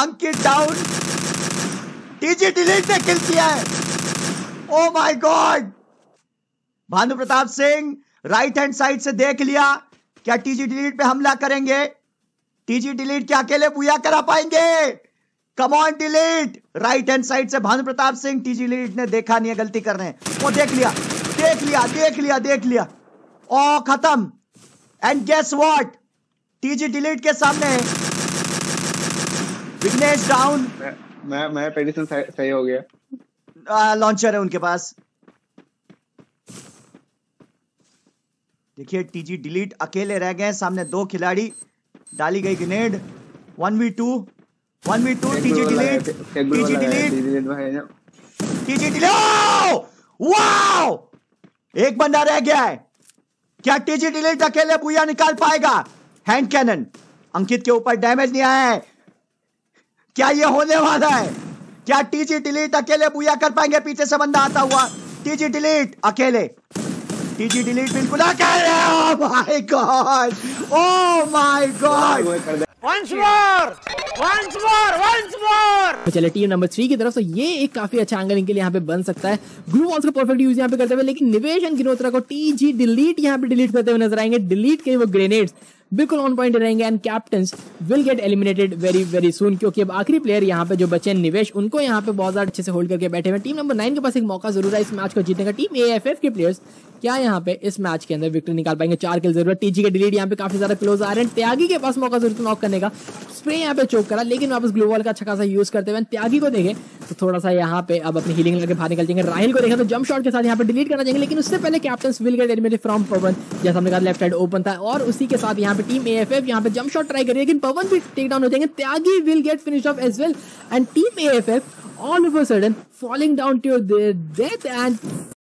अंकित down, TG Delete ने kill किया है। Oh my god, Bhanu Pratap Singh right hand side से देख लिया, क्या टीजी डिलीट पे हमला करेंगे? टीजी डिलीट क्या अकेले पूजा करा पाएंगे? Come on Delete, right hand side से भानु प्रताप सिंह, टीजी डिलीट ने देखा नहीं है गलती कर रहे हैं, वो देख लिया देख लिया देख लिया देख लिया और खत्म। And guess what, TG Delete के सामने विघ्नेश डाउन। मैं पेडिसन सही हो गया, लॉन्चर है उनके पास। देखिए टीजी डिलीट अकेले रह गए, सामने दो खिलाड़ी, डाली गई grenade, 1v2 TG Delete, wow एक बंदा रह गया है। क्या टीजी डिलीट अकेले बुया निकाल पाएगा? हैंड कैनन अंकित के ऊपर, डैमेज नहीं आया है, क्या ये होने वाला है? क्या टीजी डिलीट अकेले बुया कर पाएंगे? पीछे से बंदा आता हुआ, टीजी डिलीट अकेले, टीजी डिलीट बिल्कुल अकेले। Oh my god once more. चले टीम नंबर 3 की तरफ से ये एक काफी अच्छा एंगल इनके लिए यहाँ पे बन सकता है। ग्लू वॉल्स का परफेक्ट यूज यहाँ पे करते हुए, लेकिन निवेश एंड गिनोत्रा को टीजी डिलीट यहाँ पे डिलीट करते हुए नजर आएंगे। डिलीट के वो ग्रेनेड्स बिल्कुल ऑन पॉइंट रहेंगे and captains will get eliminated very very soon, क्योंकि अब आखिरी प्लेयर यहाँ पे जो बचे हैं निवेश, उनको यहाँ पे बहुत ज्यादा अच्छे से होल्ड करके बैठे हुए। टीम नंबर 9 के पास एक मौका जरूर है इस मैच को जीतने का। टीम एएफएफ के प्लेयर्स क्या यहाँ पे इस मैच के अंदर विक्ट्री निकाल पाएंगे? 4 किल जरूरत, टीजी के डिलीट यहाँ पे काफी ज्यादा क्लोज आ रहे हैं। त्यागी के पास मौका जरूर नॉक करने का, स्प्रे यहाँ पे चोक करा, लेकिन वापस ग्लू वॉल का अच्छा खासा यूज करते हुए त्यागी को देखे तो थोड़ा सा यहाँ पे अब अपनी हीलिंग लेकर बाहर निकल जाएंगे। राहिल को देखा तो जंप शॉट के साथ यहाँ पे डिलीट करना चाहेंगे, लेकिन उससे पहले captains will get eliminated from Pawan, जैसा हमने कहा लेफ्ट साइड ओपन था और उसी के साथ यहाँ पे टीम एएफएफ यहाँ पे जंप शॉट ट्राई करेगी, लेकिन पवन भी टेक डाउन हो जाएंगे। Tyagi will get finish off as well and team AFF all of a sudden falling down to their death and